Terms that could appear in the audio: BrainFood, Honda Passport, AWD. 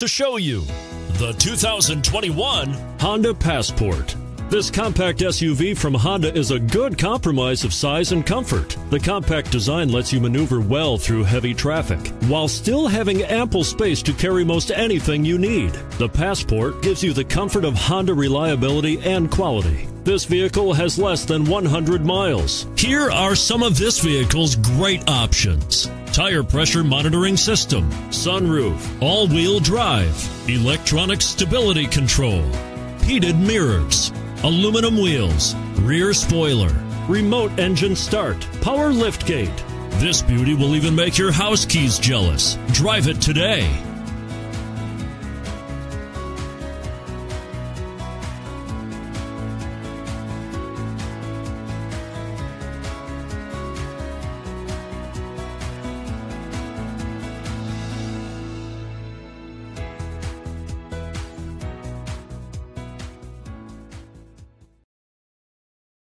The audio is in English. to show you the 2021 Honda Passport. This compact SUV from Honda is a good compromise of size and comfort. The compact design lets you maneuver well through heavy traffic, while still having ample space to carry most anything you need. The Passport gives you the comfort of Honda reliability and quality. This vehicle has less than 100 miles. Here are some of this vehicle's great options: tire pressure monitoring system, sunroof, all-wheel drive, electronic stability control, heated mirrors, aluminum wheels, rear spoiler, remote engine start, power liftgate. This beauty will even make your house keys jealous. Drive it today.